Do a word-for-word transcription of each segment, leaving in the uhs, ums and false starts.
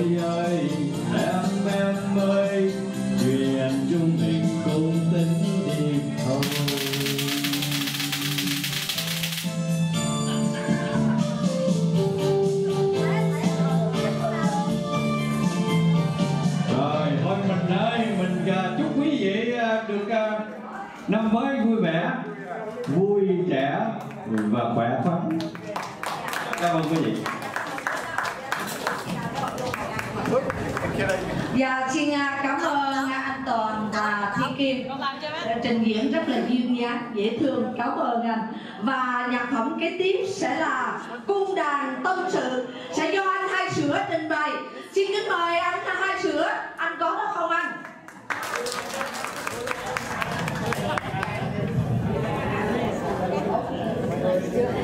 tôi ơi, em em ơi, chuyện chúng mình cùng tính đi thôi. Rồi thôi mình ơi, mình chúc quý vị được năm mới vui vẻ, vui trẻ và khỏe khoắn. Cảm ơn quý vị. Dạ, xin cảm ơn anh Toàn và Thi Kim đã trình diễn rất là duyên dáng, dễ thương. Cảm ơn anh. Và nhạc phẩm kế tiếp sẽ là Cung đàn tâm sự, sẽ do anh Hai Sữa trình bày. Xin kính mời anh Hai Sữa. Anh có đó không anh? Hãy subscribe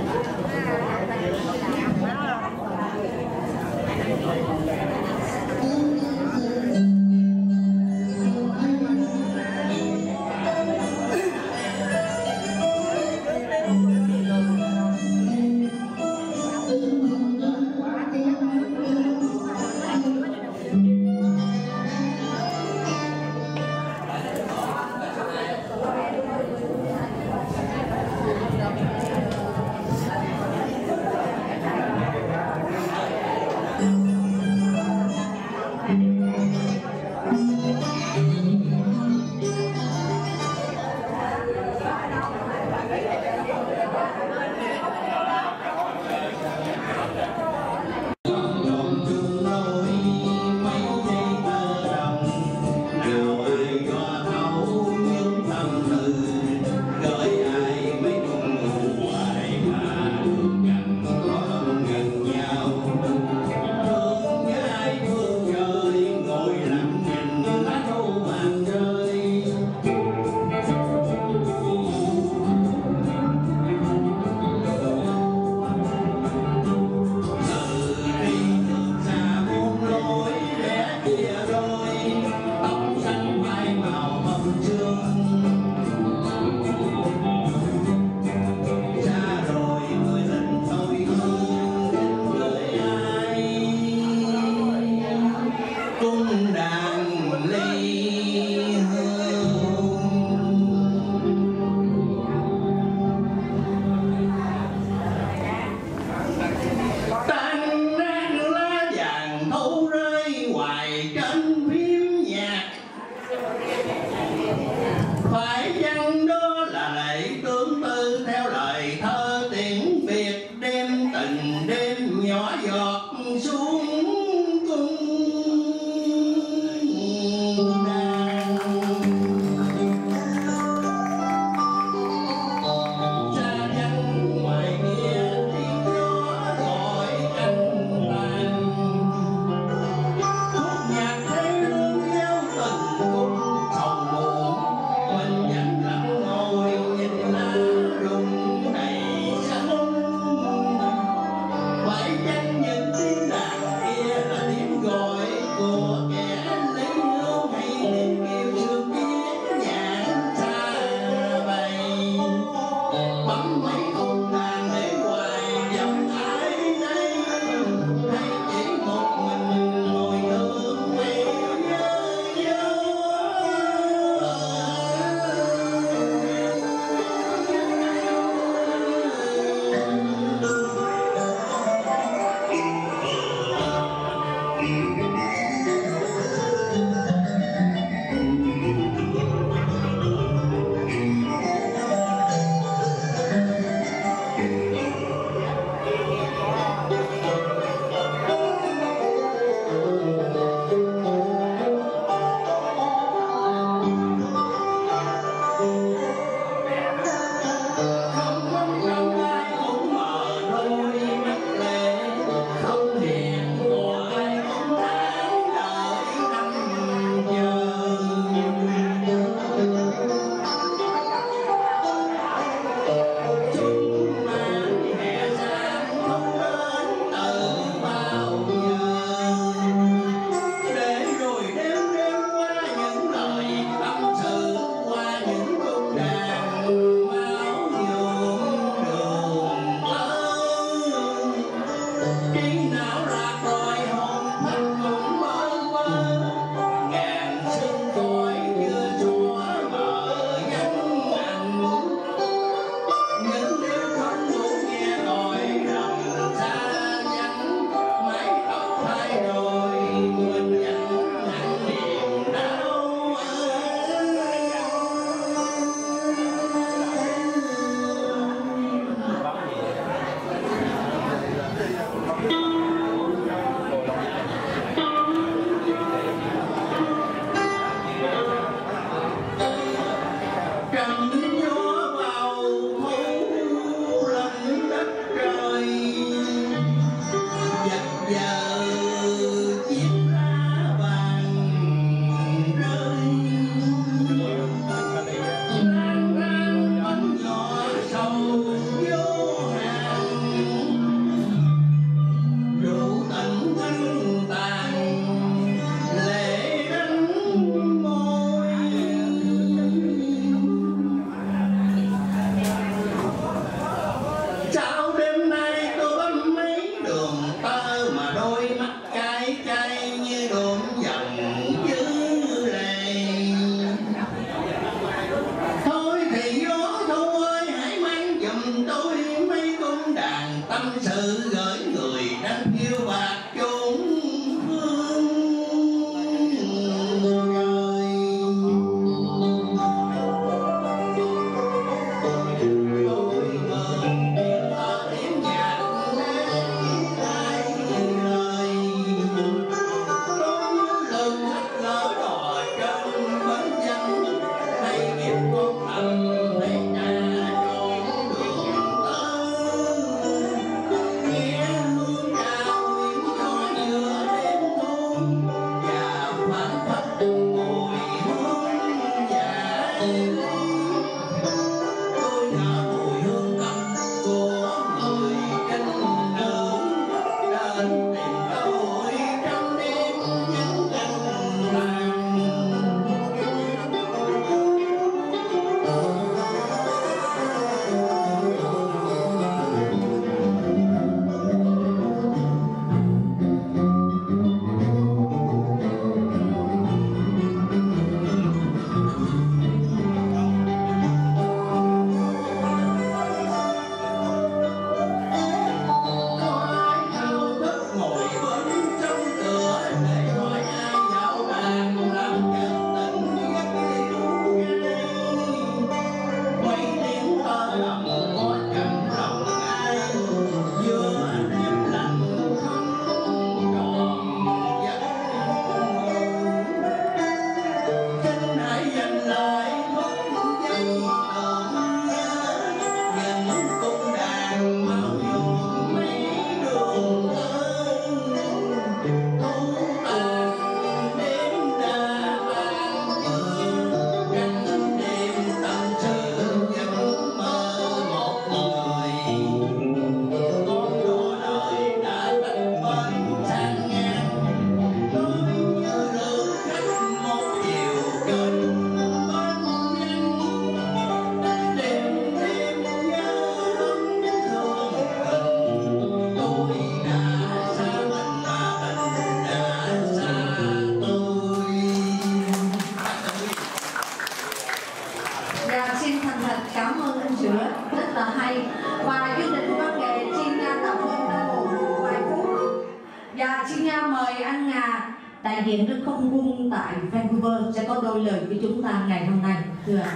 đại diện Đức Không Quân tại Vancouver sẽ có đôi lời với chúng ta ngày hôm nay. Thưa ạ.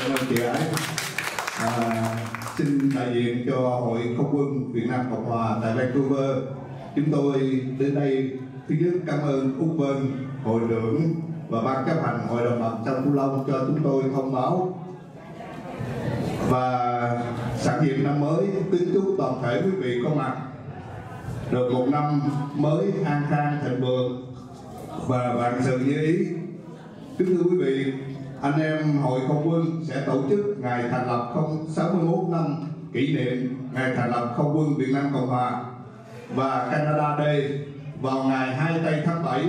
Cảm ơn chị Ái. À, xin đại diện cho Hội Không Quân Việt Nam Cộng Hòa tại Vancouver, chúng tôi đến đây thứ nhất cảm ơn Úc Vân, hội trưởng và ban chấp hành Hội đồng Bằng Sông Cửu Long cho chúng tôi thông báo và sản diện năm mới, kính chúc toàn thể quý vị có mặt được một năm mới an khang thịnh vượng và vạn sự như ý. Kính thưa quý vị, anh em Hội Không Quân sẽ tổ chức ngày thành lập sáu mươi mốt năm kỷ niệm ngày thành lập Không Quân Việt Nam Cộng Hòa và Canada Day vào ngày hai mươi bốn tháng bảy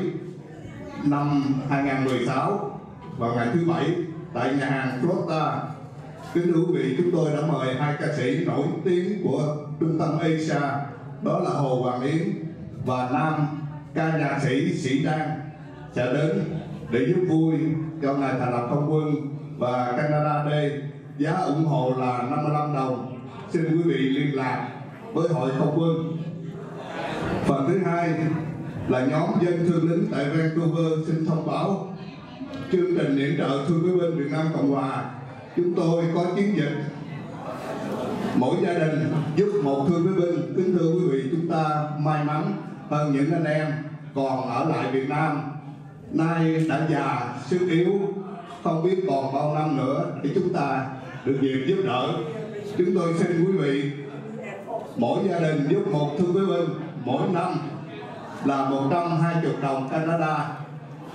năm hai nghìn không trăm mười sáu vào ngày thứ Bảy tại nhà hàng Trotta. Kính thưa quý vị, chúng tôi đã mời hai ca sĩ nổi tiếng của trung tâm Asia, đó là Hồ Hoàng Yến và nam ca nhạc sĩ Sĩ Đan sẽ đến để giúp vui cho ngày thành lập Không Quân và Canada Day. Giá ủng hộ là năm mươi lăm đồng. Xin quý vị liên lạc với Hội Không Quân. Phần thứ hai là nhóm dân thương lính tại Vancouver xin thông báo chương trình yểm trợ thương quý binh Việt Nam Cộng Hòa. Chúng tôi có chiến dịch mỗi gia đình giúp một thương quý binh. Kính thưa quý vị, chúng ta may mắn hơn những anh em còn ở lại Việt Nam, nay đã già, sức yếu, không biết còn bao năm nữa để chúng ta được việc giúp đỡ. Chúng tôi xin quý vị mỗi gia đình giúp một thương quý binh mỗi năm là một trăm hai mươi đồng Canada,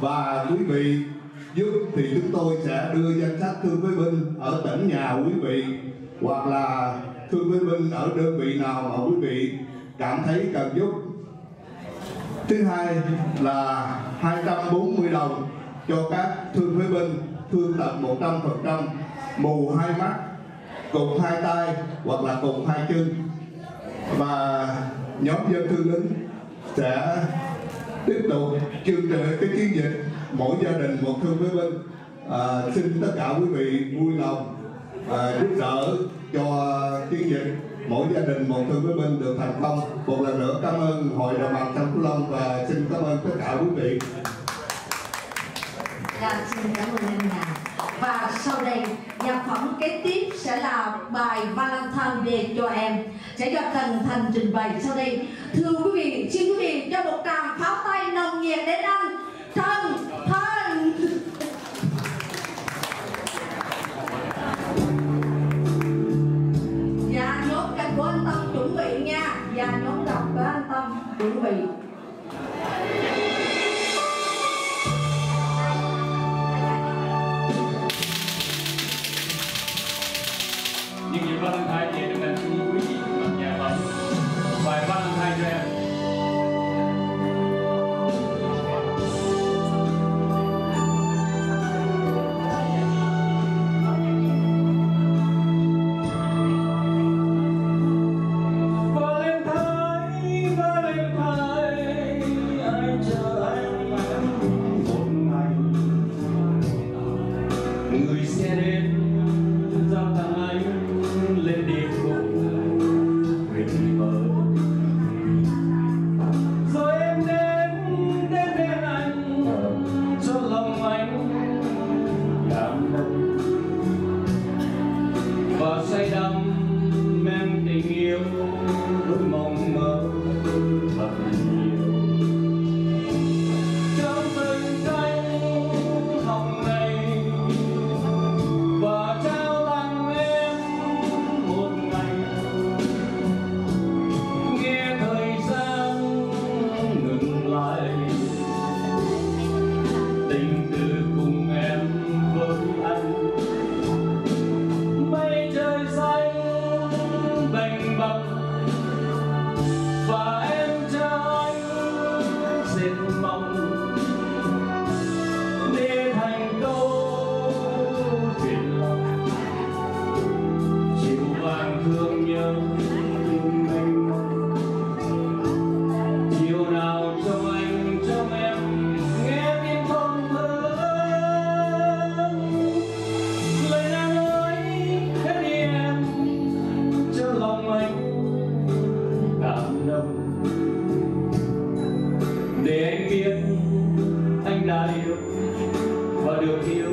và quý vị giúp thì chúng tôi sẽ đưa danh sách thương quý binh ở tỉnh nhà quý vị hoặc là thương quý binh ở đơn vị nào mà quý vị cảm thấy cần giúp. Thứ hai là hai trăm bốn mươi đồng cho các thương quý binh thương tật một trăm phần trăm, mù hai mắt, cụt hai tay hoặc là cụt hai chân. Và nhóm dân thương lính sẽ tiếp tục chương trình cái chiến dịch mỗi gia đình một thương quý binh. À, xin tất cả quý vị vui lòng à, giúp đỡ cho chiến dịch mỗi gia đình một thương quý binh được thành công. Một lần nữa cảm ơn Hội Đồng Bằng Sông Cửu Long và xin cảm ơn tất cả quý vị. Dạ, xin cảm ơn anh nhà. Và sau đây nhạc phẩm kế tiếp sẽ là bài Valentine Day cho em sẽ do Cần Thành trình bày sau đây. Thưa quý vị, xin quý vị cho một tràng pháo tay nồng nhiệt đến anh Thần Thành. Dạ, nhóm đọc của anh Tâm chuẩn bị nha. Dạ, nhóm đọc của anh Tâm chuẩn bị. Những dịp Valentine Day được đặt xuống quý vị trong nhà bóng bài Valentine cho em. Để anh biết Oh, I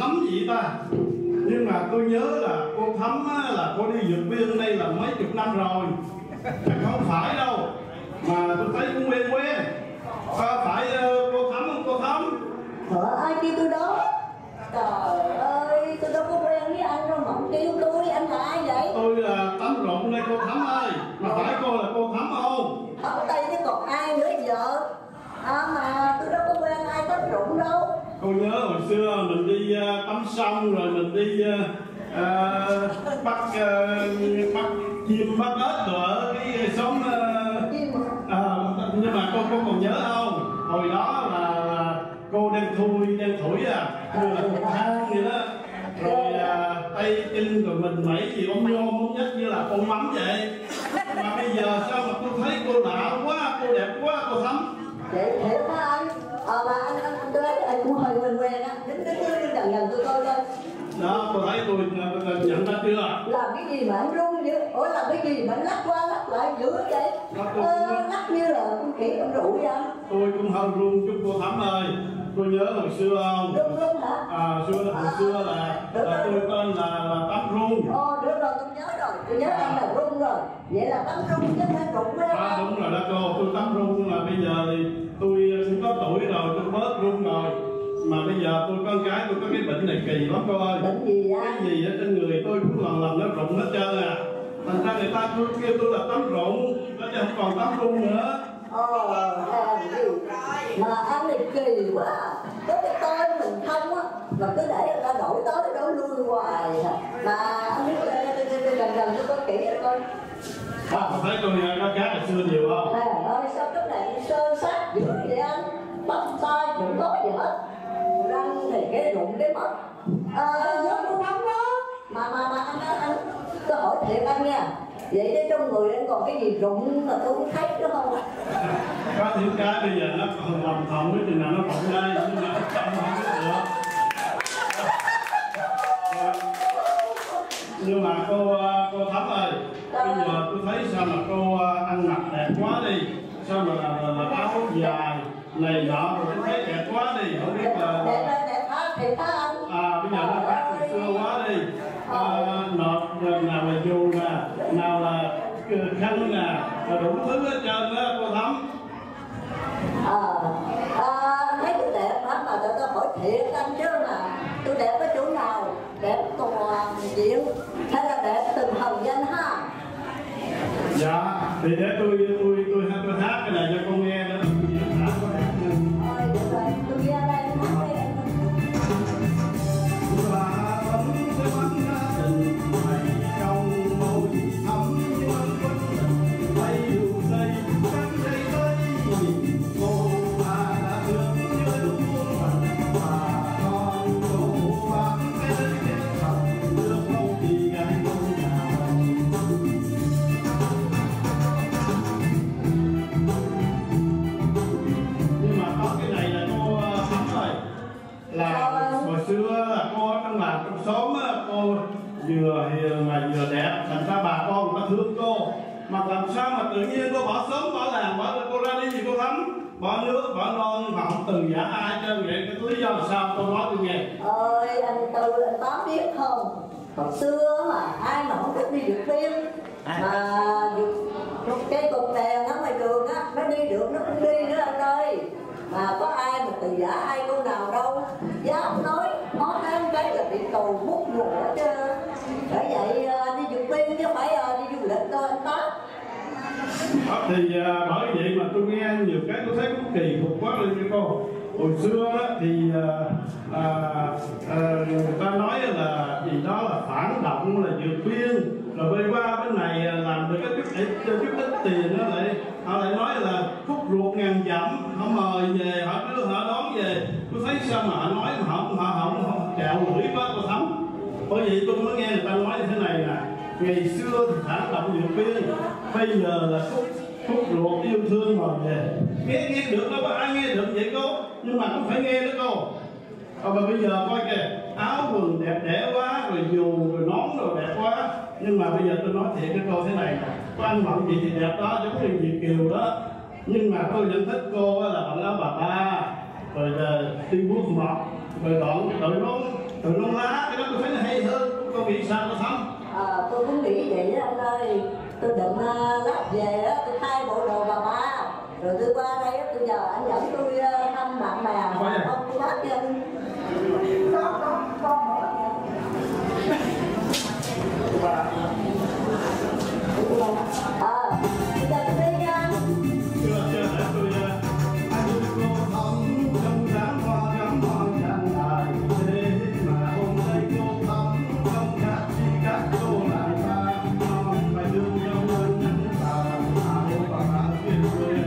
cô Thấm vậy ta. Nhưng mà tôi nhớ là cô Thấm á, là cô đi dược viên đây là mấy chục năm rồi. Không phải đâu, mà tôi thấy cũng quen quen. À, phải cô Thấm không cô Thấm? Trời ơi, kêu tôi đó. Trời ơi, tôi đâu có quen với anh đâu mà kêu tôi, anh là ai vậy? Tôi là Tấm Rụng đây cô Thấm ơi. Mà phải cô là cô Thấm không? Ở đây chứ còn ai nữa vợ. À, mà tôi đâu có quen ai Tấm Rụng đâu. Cô nhớ hồi xưa mình đi uh, tắm sông rồi mình đi uh, uh, bắt uh, bắt chim bắt ếch rồi ở cái xóm uh, uh, nhưng mà cô cô còn nhớ không? Hồi đó là cô đang thui đang thổi à, cô là cô Thang vậy đó, rồi uh, tay chân rồi mình mẩy gì ông nhôm ông nhất như là con mắm vậy. Mà bây giờ sao mà tôi thấy cô lạ quá, cô đẹp quá cô Thấm. Để thiệt hả anh? Ờ mà anh anh anh tới anh cũng hơi quen quen á, đứng đứng đứng gần gần tụi tôi lên. Đó, cô thấy tôi nhận ra chưa? Làm cái gì mà anh rung vậy? Ủa làm cái gì mà anh lắc qua lắc lại dữ vậy? Ờ, lắc như là con khỉ con rượu vậy anh? Tôi cũng hơi rung chút cô Thấm ơi. Tôi nhớ hồi xưa không? Rung rung hả? À, xưa hồi xưa là là tôi tên là là Tấm Rung. Ồ đúng rồi, tôi nhớ rồi, tôi nhớ anh là Rung rồi. Vậy là Tấm Rung chứ phải Rụng đó. À đúng rồi đó cô, tôi Tấm Rung là bây giờ thì tôi cũng có tuổi rồi, tôi bớt rung rồi. Mà bây giờ tôi con gái tôi có cái bệnh này kỳ lắm cô ơi. Bệnh gì vậy? Cái gì ở trên người tôi cũng lần lần nó rụng hết trơn à. Thành ra người ta tôi kêu tôi là Tấm Rụng, nó chứ không còn Tấm Rung nữa. Ồ, à, mà anh này kỳ quá. Tới cái tên mình không á, mà cứ để người ta đổi tới đổi lui hoài à. Mà anh biết gần gần tôi có kỹ rồi coi. À, thấy tôi nó cá hồi xưa nhiều không? À, ơi sao cái này sơn sát dữ vậy anh? Bắp tay cũng có gì hết. Răng thì cái rụng cái mất. Ờ, nhớ cô Thấm đó. Mà mà mà anh anh, anh tôi hỏi thiệt anh nha. Vậy chứ trong người anh còn cái gì rụng mà tôi cũng thấy đúng không? Có những cái bây giờ nó còn lầm thầm cái gì nào nó rụng đây, nhưng mà nó không được. Nhưng mà cô cô Thấm ơi, bây giờ tôi thấy sao mà cô ăn mặc đẹp quá đi, sao mà là áo dài này nọ rồi tôi thấy đẹp quá đi, không biết là đẹp lên đẹp hết thì phải anh. À bây giờ nó khác ngày xưa quá đi, nọt nào là dù nè, nào là khăn nè, rồi đủ thứ hết trơn đó cô Thấm. Ờ, thấy tôi đẹp lắm mà tôi hỏi thiệt anh chứ mà tôi đẹp ở chỗ nào? Đẹp toàn diện hay là đẹp từng hồng danh ha? Dạ, thì để tôi tôi tôi tôi, tôi hát cái này cho con nghe đó. Thôi được rồi, tôi nghe đây hát đi. Vừa hiền mà vừa đẹp, thành ra bà con người ta thương cô. Mà làm sao mà tự nhiên cô bỏ sớm bỏ làng, bỏ cô ra đi gì cô Thấm? Bỏ nước, bỏ non, mà không từ giả ai trơn vậy. Cái lý do là sao cô nói tôi nghe? Ơi anh Tư, anh Tám biết không? Còn xưa mà ai mà không thích đi dược viên à. Mà cái cục đèn ở ngoài đường á, nó đi được nó cũng đi nữa anh ơi. Mà có ai mà từ giả ai con nào đâu. Giá ông nói, nói thêm cái là bị tù bút ngủ chứ. Bởi vậy đi dược viên chứ phải đi du lịch thôi anh Tám. Thì bởi vậy mà tôi nghe nhiều cái tôi thấy cũng kỳ cục quá lên cho cô. Hồi xưa đó thì à, à, người ta nói là gì đó là phản động là dược viên. Rồi bây qua bên này làm được cái chút ít, chút ít tiền đó lại họ lại nói là khúc ruột ngàn dặm, họ mời về, họ đưa họ đón về. Tôi thấy sao mà họ nói mà họ họ họ kẹo lưỡi quá cô Thấm. Bởi vậy tôi mới nghe người ta nói như thế này nè, ngày xưa thì phản động dược viên, bây giờ là khúc khúc ruột yêu thương mời về. Nghe nghe được đâu có ai nghe được vậy cô, nhưng mà cũng phải nghe đó cô. Mà bây giờ coi kìa, áo quần đẹp đẽ quá, rồi dù rồi nón rồi đẹp quá. Nhưng mà bây giờ tôi nói thiệt với cô thế này, có ăn mặc gì thì đẹp đó, giống như Việt kiều đó. Nhưng mà tôi vẫn thích cô là bạn áo bà ba, rồi đi vuốt mọc, rồi đoạn đội nón từ Long Lá, cái đó tôi thấy là hay hơn. Tôi nghĩ sao nó xong? À, tôi cũng nghĩ vậy anh ơi. Tôi định uh, lát về đó, tôi thay bộ đồ bà ba, rồi tôi qua đây đó, tôi nhờ anh dẫn tôi uh, thăm bạn bè. Không, tôi bác cho anh. Không, không, không mở. Ờ, bây giờ tôi đi nha. Chưa, chưa, tôi đi nha. Anh đừng có thấm trong đám hoa gắm hoa chẳng lại. Thế mà hôm nay cô thấm trong cát chi cát cô lại ta. Không phải thương nhau hơn những ta. Mà hôm qua ta tuyệt vời.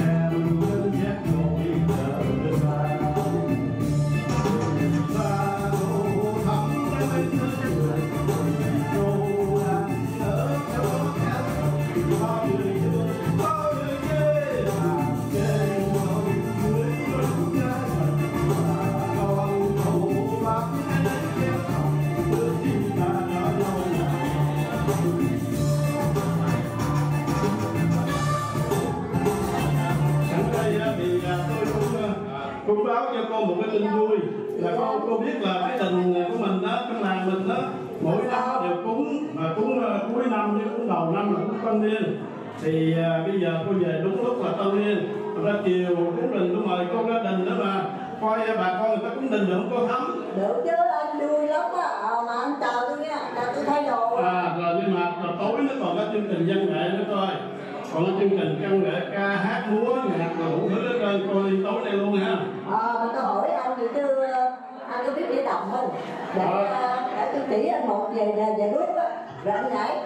Em vẫn nhét ngồi chờ đợi ta. Và cô thấm đã bên thân người. Cũng báo cho con một cái tin vui là con cô biết là cái tình của mình đó, trong làng mình đó, mỗi năm đều cúng, mà cúng uh, cuối năm chứ cúng đầu năm là cúng tân niên. Thì uh, bây giờ cô về đúng lúc là tân niên, ra chiều cúng đình cũng mời con ra đình nữa mà coi uh, bà con người ta cúng đình được không cô Thấm? Được chứ, anh vui lắm á, à, mà anh chờ tôi nha, chờ tôi thay đồ. À rồi, nhưng mà tối nó còn có chương trình văn nghệ nữa coi. Còn chương trình văn nghệ ca hát múa nhạc là đủ thứ hết trơn, coi tối nay luôn ha. Ờ, mình có hỏi anh gì chứ anh có biết đi đồng không? Để à. Để tôi chỉ anh một về về về nước á, rồi anh nhảy.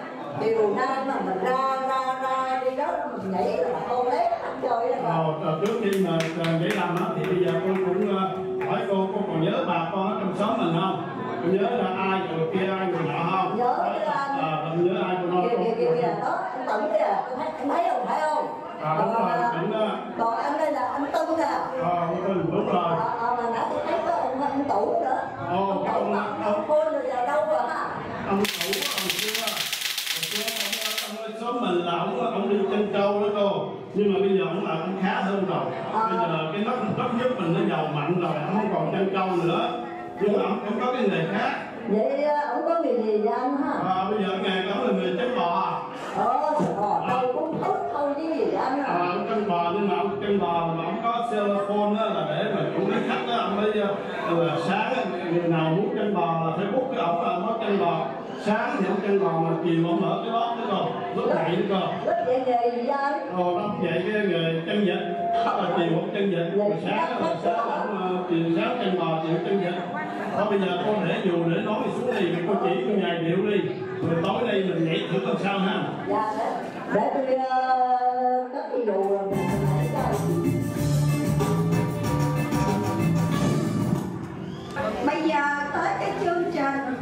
Chiều nay mà mình ra ra ra đi đó mình nhảy là bà con lấy ăn chơi. Ờ, trước khi mà nhảy làm á thì bây giờ con cũng hỏi cô, cô còn nhớ bà con ở trong xóm mình không? Con nhớ là ai người kia ai người nọ không? Nhớ chứ anh. À, không nhớ ai người nọ không? Kìa kìa đó, anh Tẩn kìa, anh thấy không phải không? À, đúng rồi, Tẩn đó. Còn anh đây là anh Tưng kìa. Ờ, anh Tưng, đúng rồi. Ờ, mà nãy tôi thấy có ông anh Tủ nữa. Ồ, cái ông Tủ, ông Tủ rồi vào đâu rồi hả? Ông Tủ, ông kia. Xóm mình là ông, ông đi chân trâu đó cô, nhưng mà bây giờ ông là cũng khá hơn rồi. Bây giờ cái nóc nóc giúp mình nó giàu mạnh rồi, ông không còn chân trâu nữa, nhưng mà ông cũng có cái nghề khác. Vậy ông có nghề gì vậy anh hả? À, bây giờ nghề đó là nghề chân bò. Ờ, đâu cũng thức thôi chứ gì anh hả? À, ông chân bò, nhưng mà ông chân bò mà ông có telephone đó là để mà chủ lấy khách đó, ông mới là sáng người nào muốn chân bò là phải bút cái ổng là mất chân bò. Sáng thì ông chân bò mà chiều ông mở cái lót nữa con, lúc dậy nữa con. Lúc dậy nghề gì vậy? Ồ, nó dậy cái nghề chân vịt, là chiều ông chân vịt, rồi sáng đó, sáng chiều sáng chân bò, chiều chân vịt. Thôi bây giờ con để dù để nói xuống đi, con chỉ cho ngày điệu đi. Rồi tối nay mình nhảy thử làm sao ha? Dạ, để tôi cất cái dù rồi mình nhảy ra. Bây giờ tới cái chương trình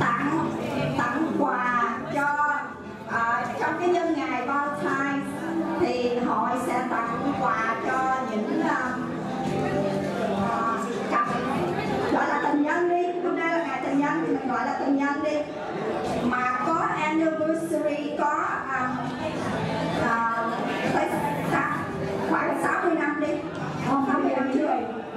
tặng tặng quà cho à, trong cái nhân ngày Valentine thì hội sẽ tặng quà cho những à, cặp gọi là tình nhân đi, hôm nay là ngày tình nhân thì mình gọi là tình nhân đi, mà có anniversary, có à, à, tới khoảng sáu mươi năm đi, sáu mươi năm trước.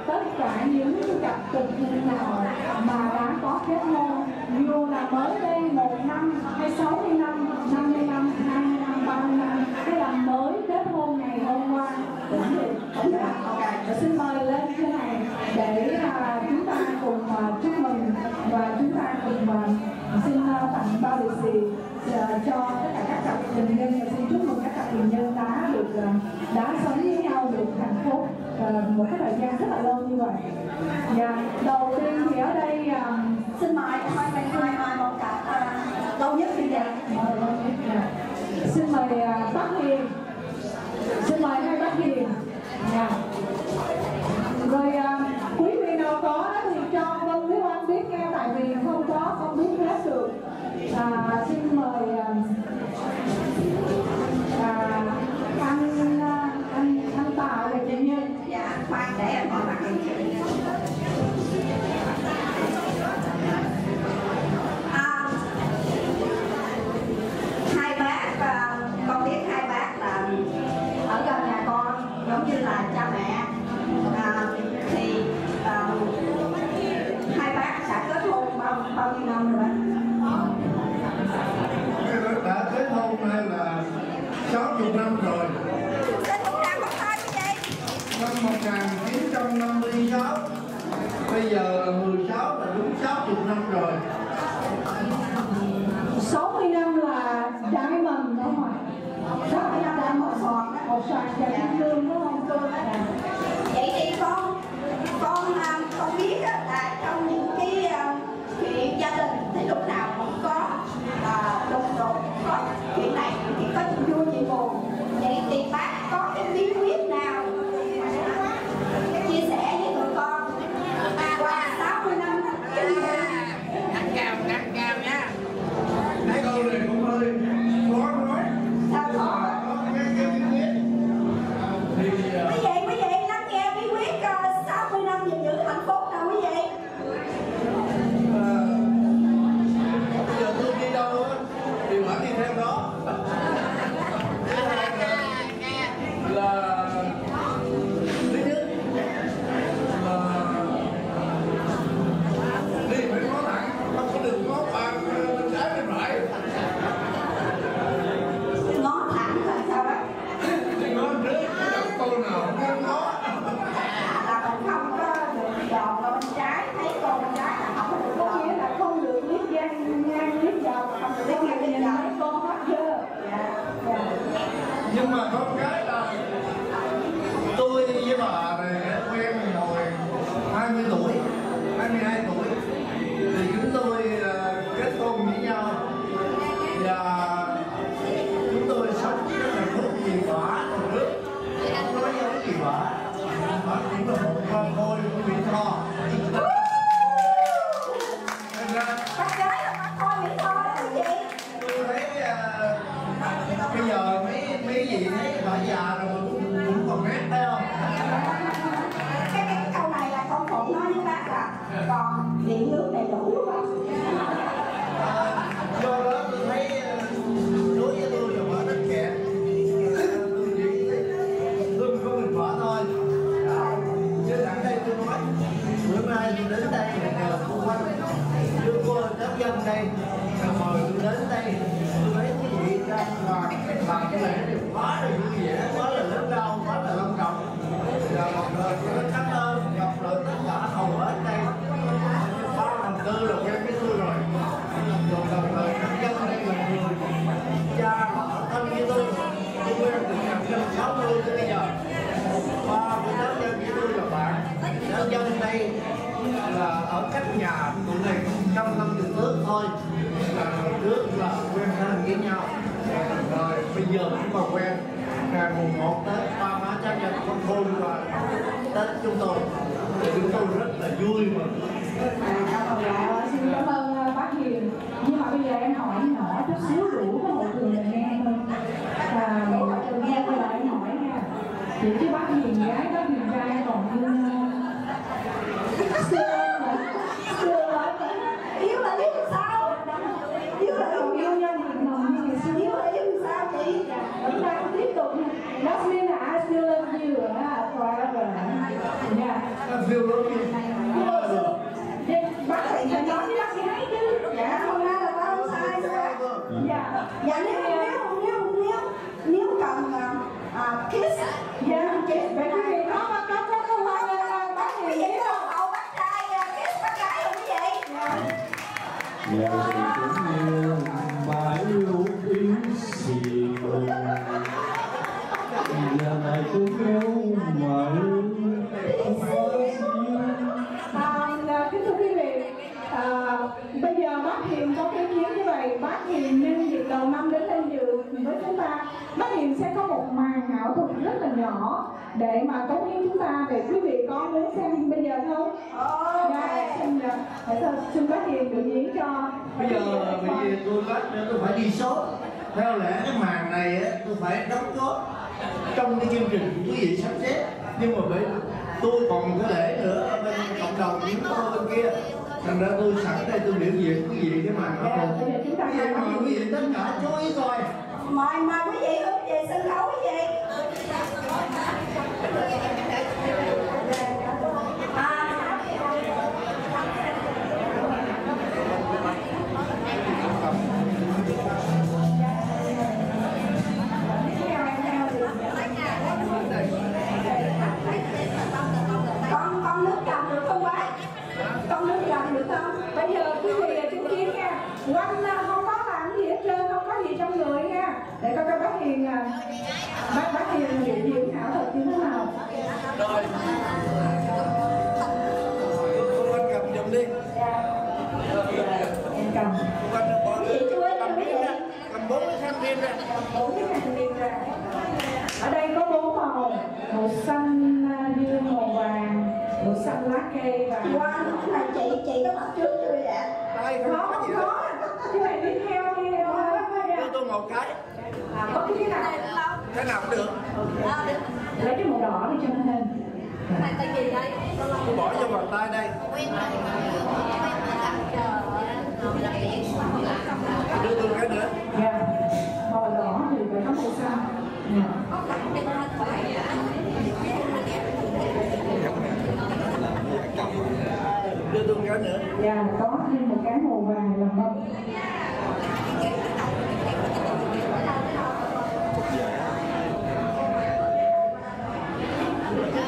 Tất cả những cặp tình nhân nào mà đã có kết hôn, dù là mới đây một năm hay sáu mươi năm, năm mươi năm, hai mươi năm, ba mươi năm, hay là mới kết hôn ngày hôm qua cũng được. Xin mời lên cái này để uh, chúng ta cùng uh, chúc mừng và chúng ta cùng uh, xin uh, tặng bao lì xì uh, cho tất cả các cặp tình nhân, và xin chúc mừng các cặp tình nhân đã được uh, đã sống với nhau được hạnh phúc uh, một cái thời gian rất là lâu như vậy. Và đầu tiên thì ở đây uh, xin mời hai bên hai hai một cặp uh, lâu nhất bây giờ. Xin mời uh, bác Hiền, xin mời hai bác Hiền. Yeah. Rồi uh, quý vị nào có thì cho Vân Thúy Oanh biết nghe, tại vì không có không biết hết được. Uh, xin mời uh, uh, anh uh, anh anh Tạo và chị Như. Dạ, khoan để em hỏi bạn chị. À, hai bác uh, con biết hai bác là ở gần nhà con giống như là cha mẹ. À, thì à, bao nhiêu năm rồi bạn? Đã kết hôn hay là sáu mươi năm rồi. Kết hôn năm bao nhiêu chị? Năm một nghìn chín trăm năm mươi sáu. Bây giờ mười sáu là đúng sáu mươi năm rồi. sáu mươi năm là diamond đúng không? sáu mươi năm là một sọt, một sọt cho cái lương đúng không cơ? Vậy thì con con con biết là trong những cái chuyện gia đình thì lúc nào cũng có đụng độ, có chuyện này thì có chuyện vui chuyện buồn. Vậy thì bác có cái bí quyết nào chia sẻ với tụi con qua sáu mươi năm kinh nghiệm? Ăn cam, ăn cam nhá. Cái câu này cũng hơi khó nói. Sao khó? Cái cái bí quyết thì quý vị quý vị lắng nghe bí quyết sáu mươi năm gìn giữ hạnh phúc nào quý vị. Bây giờ tôi đi đâu á thì phải đi theo đó. Là thứ nhất là đi phải có thẳng, không có đường ngó qua bên trái bên phải. Ngó thẳng là sao bác? Đi ngó trước, gặp cô nào không ngó. Là mình không có đường dòm qua bên trái, thấy con bên trái là không có đường. Có nghĩa là con đường liếc ngang ngang liếc dòm, không được liếc ngang liếc dòm thấy con hết chưa? Nhưng mà con cái là tôi với bà này quen hồi hai mươi tuổi, hai mươi hai tuổi thì chúng tôi kết hôn với nhau và chúng tôi sống rất là hạnh phúc, gì vả còn nước không nói giống gì vả, nó chỉ là một con thôi cũng bị tho. Con cái là con thôi bị tho đó chị. Tôi thấy uh, bây giờ mấy mấy gì thấy bà già rồi cũng cũng còn nát thấy không? Cái cái câu này là con Phụng nói với bác là còn điện nước đầy đủ mà. À, do đó tôi thấy đối với tôi là quả đất kẹt, tôi chỉ tôi có mình quả thôi. Chứ thẳng đây tôi nói bữa nay tôi đến đây là cô quanh đưa cô đám dân đây là mời tôi đến đây, tôi thấy cái gì đang làm làm cái này đều quá là vui vẻ, quá là lớn đau, quá là long trọng. Là một lời tôi rất cảm ơn gặp lại tất cả hầu hết đây ba thành tư là quen với tôi rồi, một đồng lời cảm ơn đây là người cha họ thân với tôi, tôi quen từ năm sáu mươi tới bây giờ. Ba của đám dân với tôi là bạn, đám dân đây là ở cách nhà tụi này trong năm từ trước thôi, là trước là quen thân với nhau rồi bây giờ cũng còn quen. Ngày mùng một Tết ba má cha nhận con khôn và Tết chúng tôi thì chúng tôi rất là vui mà. Dạ, xin cảm ơn bác Hiền. Nhưng mà bây giờ em hỏi nhỏ chút xíu đủ có một người nghe thôi. Và mọi người nghe tôi là em hỏi nha. Thì chứ bác Hiền gái bác Hiền trai còn như xưa nữa, xưa nữa yếu là yếu sao? Yếu là còn yêu nhau mình còn như xưa yếu là yếu sao chị? Chúng ta cũng tiếp tục. Love me là I still love you forever. Nha. Still love you. Bác thì phải nói với bác gái chứ. Dạ không ra là tao không sai đâu bác. Dạ. Dạ nếu nếu nếu nếu nếu cần kiss, dạ kiss vậy thì nó bác bác bác không bác bác gì vậy đâu. Cậu bác trai kiss bác gái rồi như vậy. Dạ. Bãi lũ yến xì mờ, nhà này cũng kéo mà luôn. Kính thưa quý vị, à, bây giờ bác Hiền có cái kiến như vậy, bác Hiền nhân dịp đầu năm đến đây dự với chúng ta, bác Hiền sẽ có một màn ảo thuật rất là nhỏ để mà cống hiến chúng ta. Thì quý vị có muốn xem bây giờ không? Dạ, okay. Xin, xin bác Hiền biểu diễn cho. Bây giờ vì tôi lát nữa tôi phải đi sốt, theo lẽ cái màn này tôi phải đóng góp trong cái chương trình của quý vị sắp xếp, nhưng mà bởi tôi còn có lẽ nữa ở bên cộng đồng những cô bên kia, thành ra tôi sẵn đây tôi biểu diễn quý vị cái màn ảo thuật. Vậy mà quý vị tất cả chú ý coi. Mời mời quý vị hướng về sân khấu quý vị. Hãy subscribe cho kênh Ghiền Mì Gõ để không bỏ lỡ những video hấp dẫn. để có các bác Hiền, bác bác Hiền diễn diễn hảo thật như thế nào. Rồi, cô anh cầm giùm đi. Em cầm. Cô anh bỏ cầm miếng ra, cầm bốn cái khăn riêng ra, cầm bốn cái khăn riêng ra. Ở đây có bốn màu, màu xanh, màu vàng, màu xanh lá cây và. Qua không là chị chị có mặt trước chưa vậy? Có không có, chứ mày đi theo đi. Đưa tôi một cái. À, có cái nào? Cái nào cũng được. Lấy cái màu đỏ đi cho nó lên. Tay gì đây? Tôi bỏ vô bàn tay đây. Đưa tôi cái nữa. Dạ. Màu đỏ thì phải có màu xanh. Đưa tôi cái nữa. Dạ, có thêm một cái màu vàng là màu.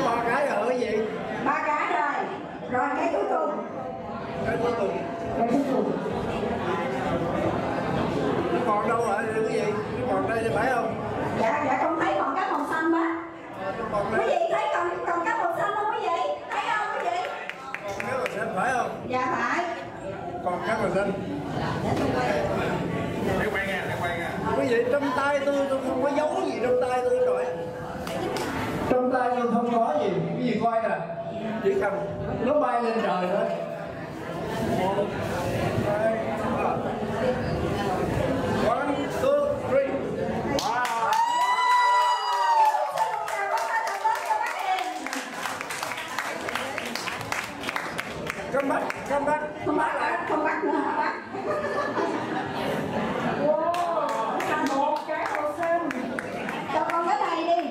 Ba cái rồi cái gì? Ba cái rồi. Rồi cái cuối cùng. Cái cuối cùng. Cái cuối cùng. Nó còn đâu rồi cái gì? Nó còn đây phải không? Dạ dạ con thấy còn cái màu xanh á. Quý vị thấy còn còn cái màu xanh không quý vị? Thấy không quý vị? Còn cái màu xanh phải không? Dạ phải. Còn cái màu xanh. Để quay nha, để quay nha. Quý vị trong tay tôi tôi không có giấu gì trong tay tôi rồi. Trong tay tôi không có gì, cái gì coi nè, chỉ cần nó bay lên trời thôi. One, two, three. Wow. Come back, come back, come back lại, come back nữa, come back. Wow, một cái màu xanh. Cho con cái này đi.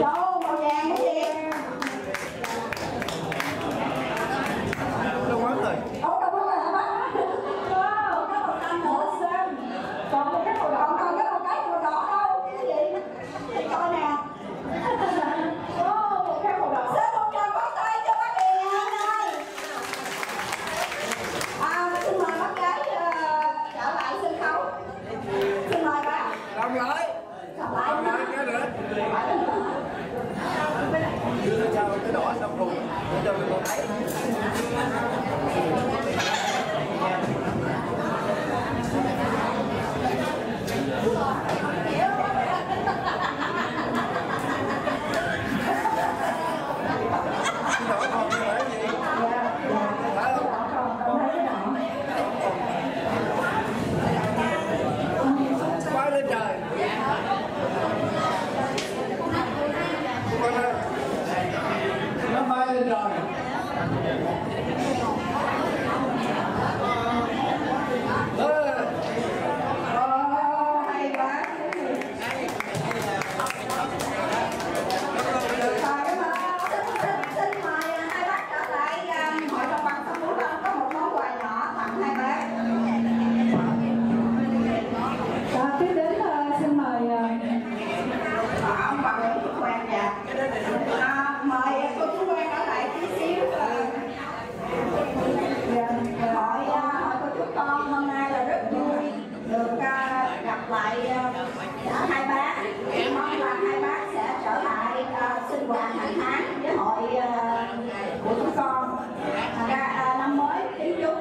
Đâu màu vàng cái gì? Đâu mất rồi. Ủa đâu mất rồi hả bác? Wow, cái màu xanh nữa xanh. Còn cái màu đỏ, còn cái màu cái màu đỏ đâu? Cái gì? Để coi nè. Wow, cái màu đỏ. Xin một tràng pháo tay cho bác Hiền ơi. À, xin mời bác gái trở lại sân khấu. Xin mời bác. Đồng lợi. Còn lại cái nữa. Đưa tôi trao cái đỏ xong rồi. Đưa cho người con thấy. Cái đỏ còn nữa gì? Phải không? Quá lên trời. Nó bay lên trời. Hay quá. Xin mời hai bác trở lại hội đồng bằng sông Cửu Long, có một món quà nhỏ tặng hai bác. Và tiếp đến xin mời ông Bằng Chú Quang và mời cô chú Quang ở lại tí xíu. Hỏi hỏi cô chú con hôm nay là rất vui được gặp lại hai bác. Mong là hai bác sẽ trở lại sinh hoạt hàng tháng với hội của chúng con. Năm mới kính chúc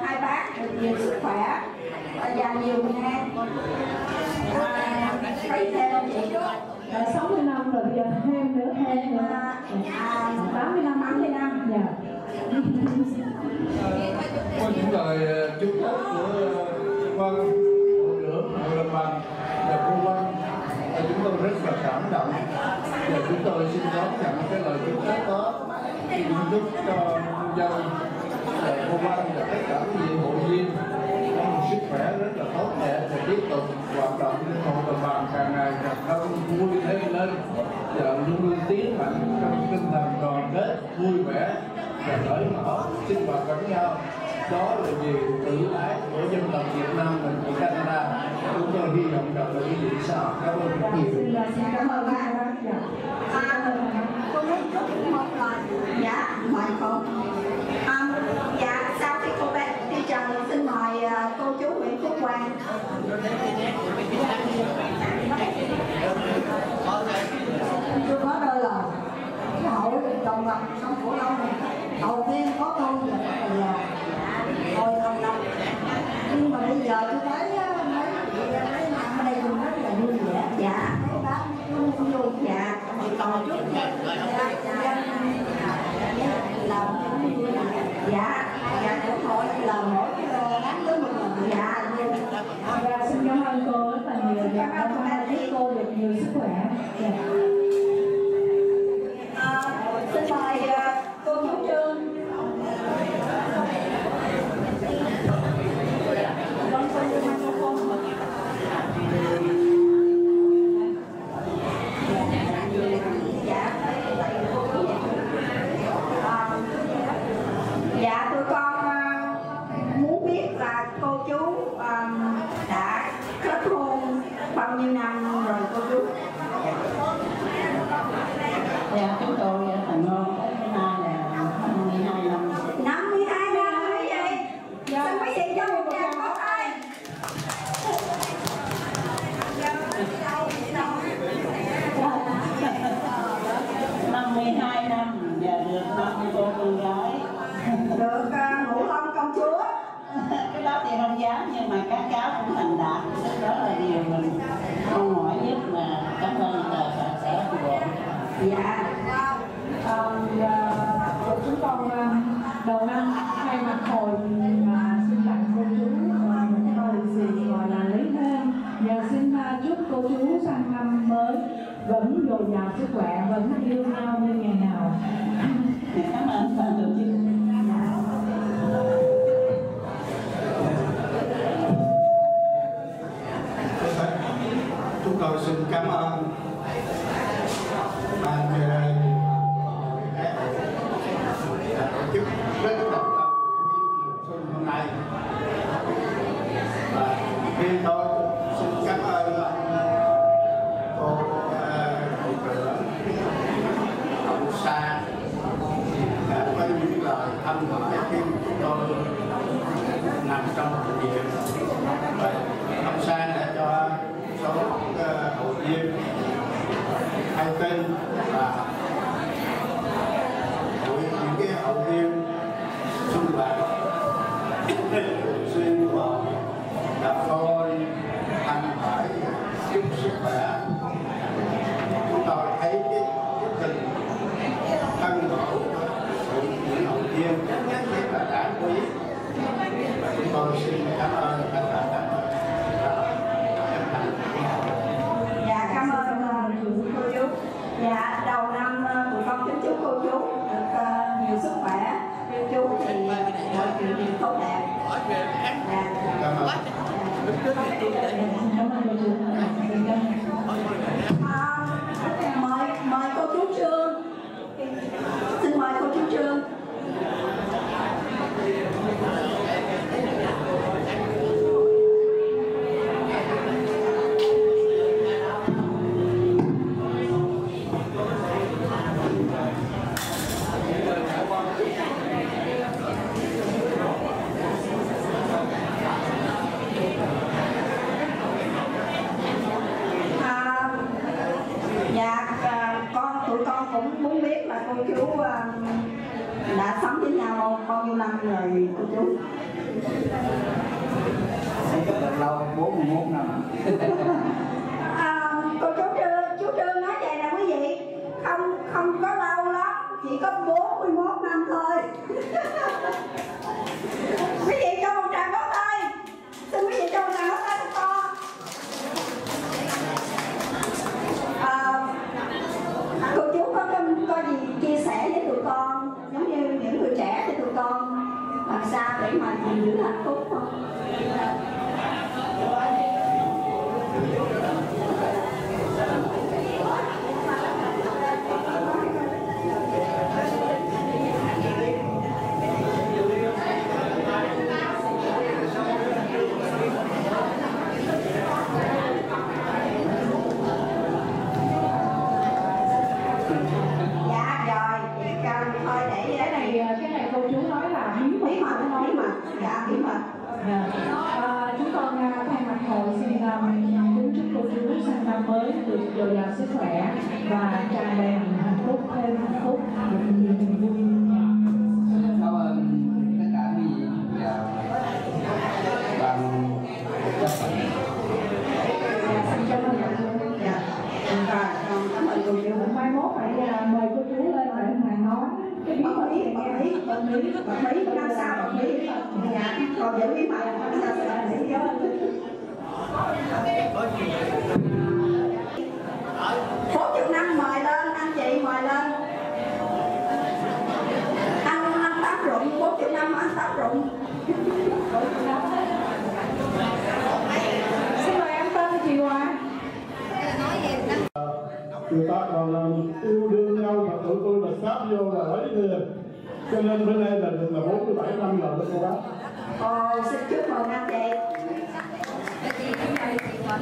hai bác được nhiều sức khỏe và nhiều nghe. Thấy thêm chị sáu mươi năm rồi, bây giờ thêm nữa, thêm nữa tám mươi năm, tám mươi năm. Qua những lời chúc tốt của Vân, hội trưởng Hội Đồng Bằng và cô Vân, chúng tôi rất là cảm động và chúng tôi xin đón nhận cái lời chúc tốt đó, chúc cho cô dâu và cô Vân và tất cả các vị hội viên có một sức khỏe rất là tốt đẹp và tiếp tục hoạt động với Hội Đồng Bằng càng ngày càng đông vui thêm lên và luôn luôn tiến mạnh trong tinh thần đoàn kết vui vẻ và cởi mở sinh hoạt lẫn nhau. Đó là điều tự ái của dân tộc Việt Nam và của Canada. Chúng tôi hy vọng rằng là quý vị sẽ học cảm ơn rất nhiều. Cảm ơn các anh. Cô lấy chút một lời. Dạ, mời cô. Dạ, sau khi cô bé đi trần xin mời Tôi nói đây là cái hội đồng bằng sông Cửu Long đầu tiên có tôi là bây giờ tôi không đâu, nhưng mà bây giờ tôi thấy mấy mấy bạn ở đây cũng rất là vui vẻ, dạ mấy bác cũng cũng vui, dạ còn trước thì là dạ dạ của hội là mỗi tháng lớn một lần, dạ xin cảm ơn cô rất là nhiều, dạ chúc cô được nhiều sức khỏe. Xin mời cô Chú Trương. Dạ, tụi con muốn biết là cô chú đã kết hôn bao nhiêu năm rồi cô chú? Dạ, chúng tôi thành hôn tới nay là năm mươi hai năm. năm mươi hai năm quý vị. Xin quý vị cho một tràng pháo tay. năm mươi hai năm và được năm mươi cô con gái. Được Ngũ Long công chúa. Cái đó thì không dám, nhưng mà các cháu cũng thành đạt, đó là điều mình không hỏi nhất mà cảm ơn lời bà sẽ của bộ. Dạ. Của chúng con đầu năm thay mặt hội mà xin tặng cô chú một câu gì gọi là lấy thêm, và xin chúc cô chú sang năm mới vẫn dồi dào sức khỏe, vẫn yêu nhau như ngày nào. Cảm ơn và tổ chức. Chúng tôi xin cảm ơn ban tổ chức rất là xuân hôm nay, và khi tôi xin cảm ơn cô Hồng Sa đã có những lời thăm hỏi khi chúng tôi nằm trong bệnh viện. Hồng Sa đã cho số hội viên hay tin và hạnh phúc không? dồi dào sức khỏe và tràn đầy hạnh phúc, thêm hạnh phúc. Cảm ơn tất cả quý vị và ban chấp hành. Cảm ơn nhà thương và cảm ơn người dân cũng mai mốt phải mời cô chú lên để mà nói cái bí quyết, bí quyết, bí quyết làm sao mà bí quyết. Dạ, còn để bí mật làm sao để để nhớ. Phố Việt Nam mời lên, anh chị mời lên. Anh anh táp rụng, phố Việt Nam anh táp rụng. Xin mời em tên chị Hòa. Tụi ta còn yêu đương nhau mà tụi tôi mà sáp vô là mấy người. Cho nên bữa nay là được là bốn mươi bảy năm rồi đó cô bác. Ồ, xin chúc mừng anh chị.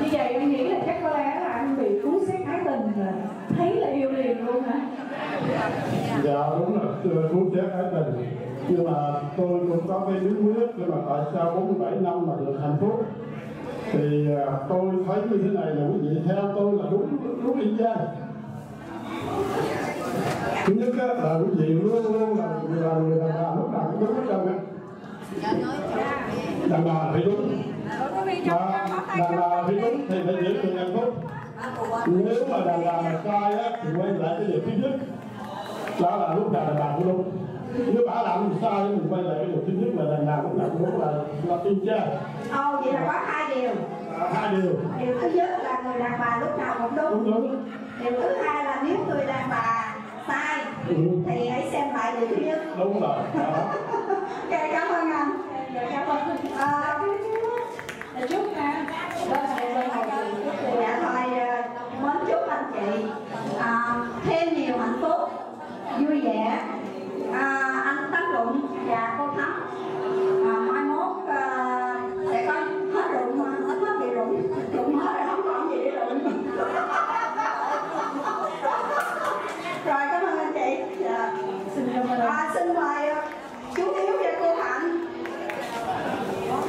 Như vậy em nghĩ là chắc có lẽ là anh bị cuốn xét ái tình là thấy là yêu liền luôn hả? Dạ đúng rồi, cuốn xét ái tình. Nhưng mà tôi cũng có cái bí quyết, nhưng mà tại sao bốn mươi bảy năm mà được hạnh phúc? Thì tôi thấy như thế này là quý vị theo tôi là đúng đúng y chang. Thứ nhất là quý vị luôn luôn là là người đàn bà lúc nào cũng đúng hết trơn á. Đàn bà phải đúng. Và đàn bà phải đúng thì phải giữ được hạnh phúc. Nếu mà đàn bà mà sai á thì quay lại cái điều thứ nhất. Đó là lúc nào đàn bà cũng đúng. Nếu bà làm thì sai thì quay lại cái điều thứ nhất là đàn bà cũng làm đúng là là y chang. Ồ, vậy là có hai điều. Hai điều. Điều thứ nhất là người đàn bà lúc nào cũng đúng. Đúng, đúng. Điều thứ hai là nếu người đàn bà sai ừ. thì hãy xem lại điều thứ nhất. Đúng rồi. Ok, cảm ơn anh. Cảm ơn anh. Chúc anh dạ thôi mến chúc anh chị à, thêm nhiều hạnh phúc vui vẻ à, anh Tấn Rụng và cô Thắm à, mai mốt à, sẽ có hết rụng hết hết bị rụng rụng hết rồi không còn gì để rụng. Rồi cảm ơn anh chị dạ. À, xin mời chú Hiếu và cô Hạnh. Hãy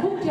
subscribe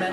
Mắc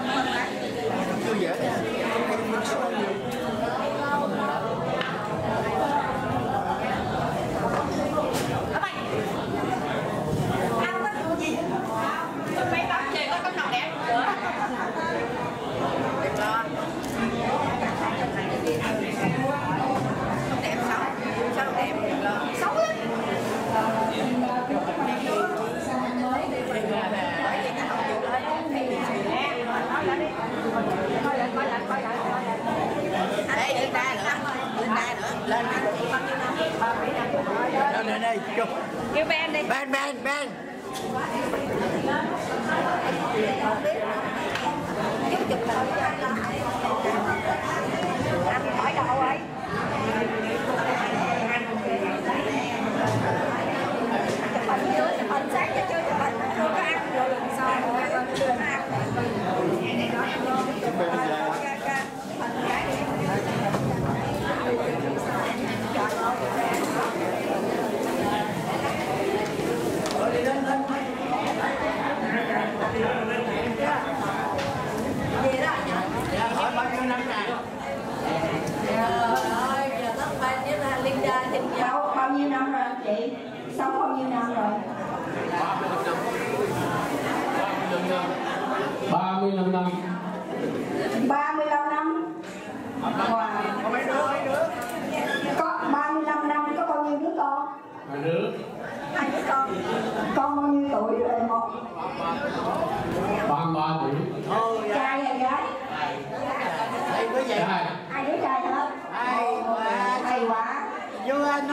Kêu Ben đi. Ben, Ben, Ben. Rồi, chụp rồi. Rồi, chụp rồi. Rồi,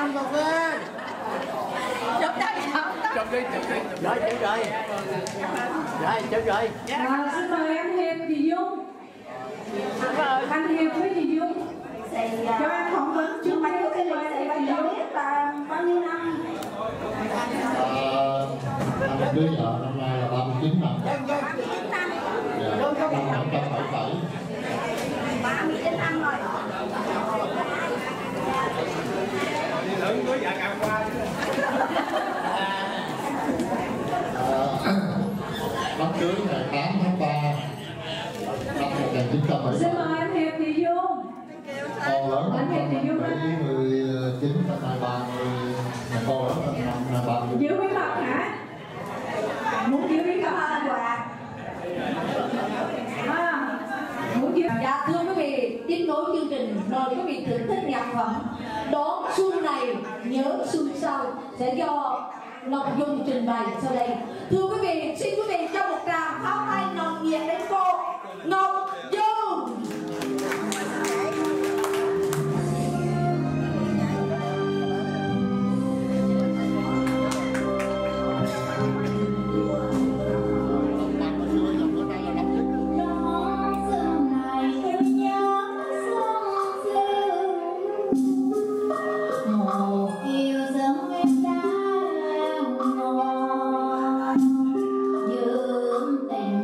xin mời anh Hiệp chị Dung. Anh Hiệp với chị Dung. Cho anh phỏng vấn trước mấy cái gì để chị Dung biết là bao nhiêu năm. Đứa vợ năm nay là ba mươi chín năm. ba mươi chín năm. năm một nghìn chín trăm bảy mươi bảy. ba mươi chín năm rồi. Lớn đứa vợ càng qua. Đám cưới ngày tám tháng ba năm một nghìn chín trăm bảy mươi. Xin mời anh Hiệp Thị Dung. Con lớn anh Hiệp Thị Dung mười chín tháng ba ngày con lớn năm ba. Giữ bí mật hả? Muốn giữ bí mật hơn quà. Muốn giữ. Dạ thưa quý vị, tiếp nối chương trình mời quý vị thưởng thức nhạc phẩm Đón xuân này nhớ xuân sau sẽ do Ngọc Dung trình bày sau đây. Thưa quý vị, xin quý vị cho một tràng pháo tay nồng nhiệt đến cô Ngọc Dung. Thank you.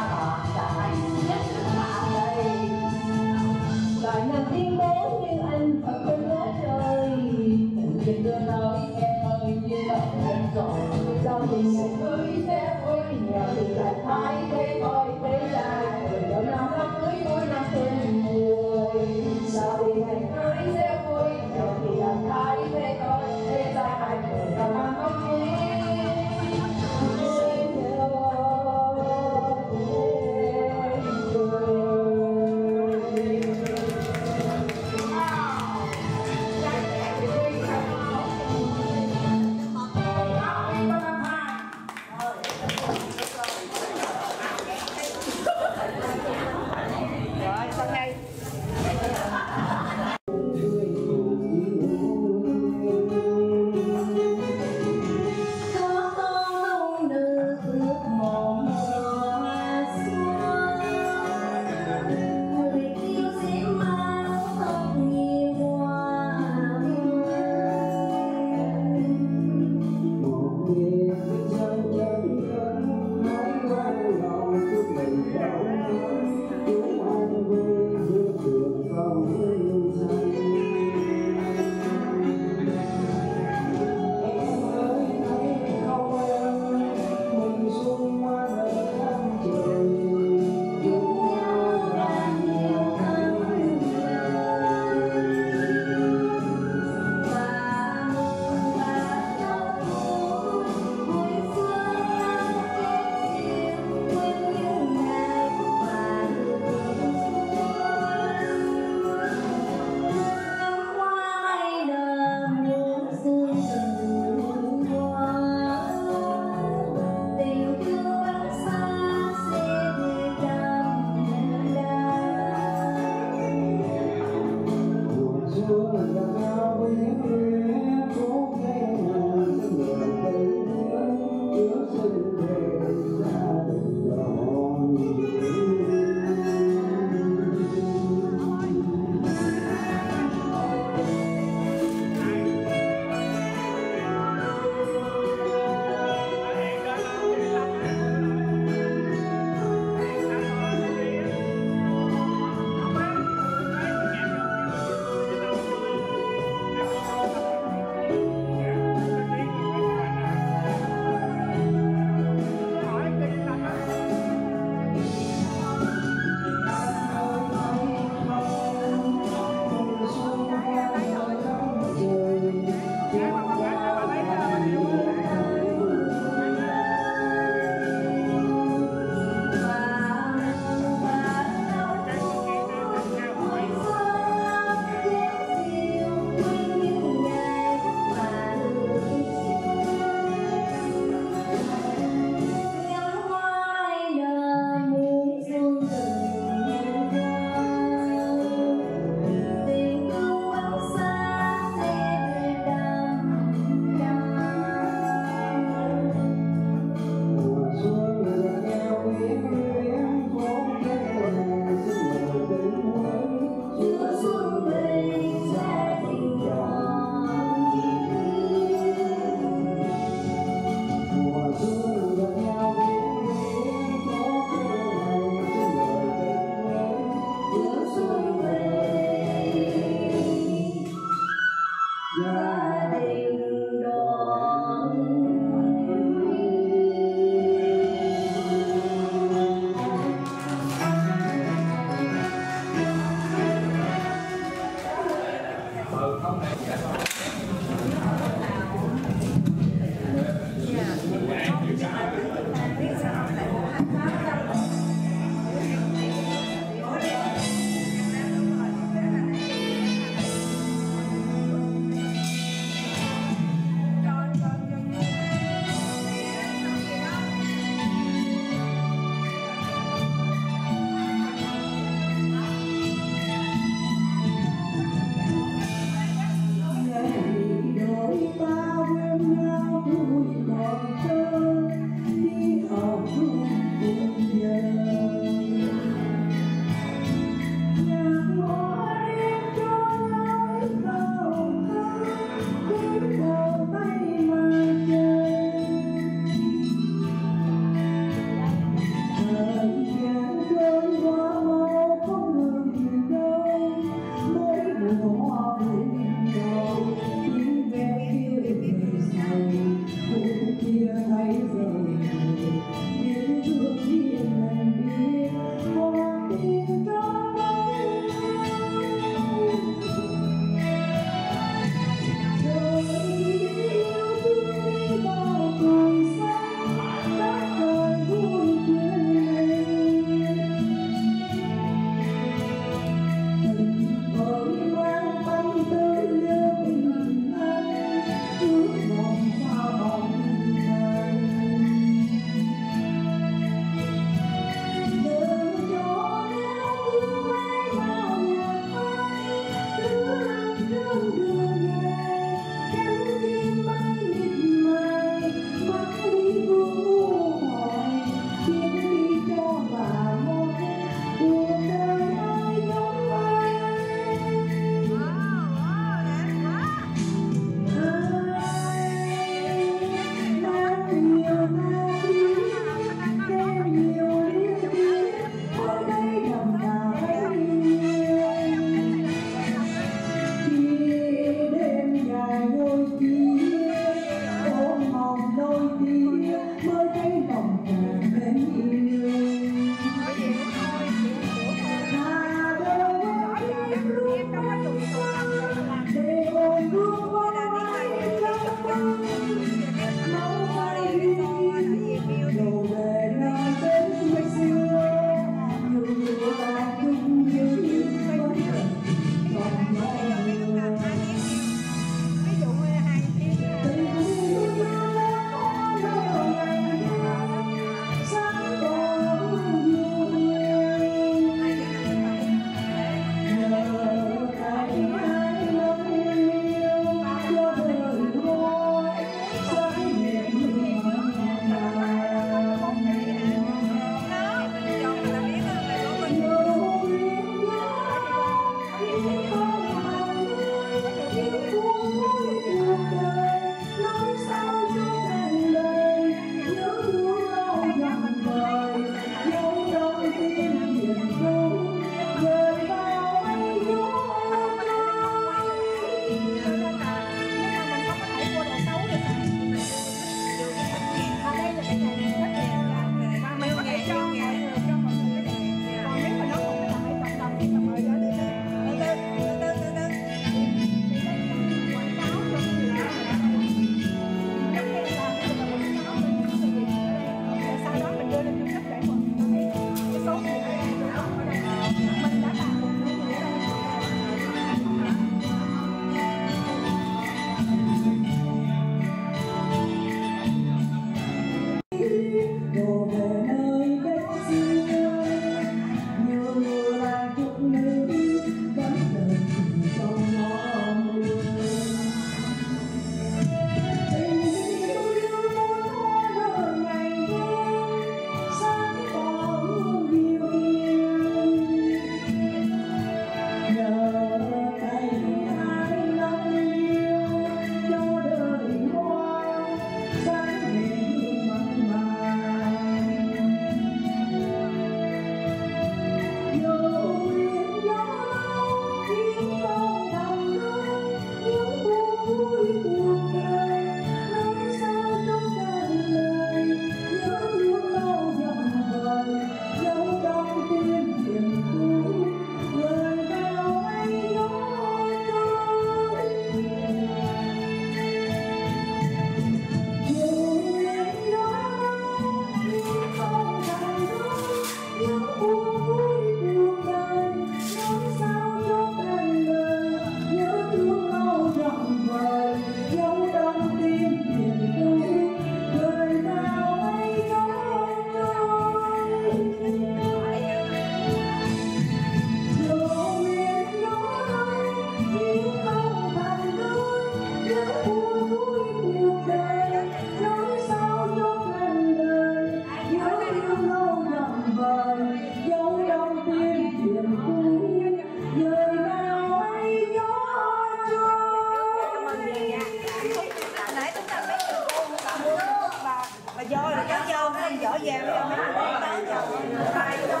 do là cháu dâu nó không giỏi giang, nó không có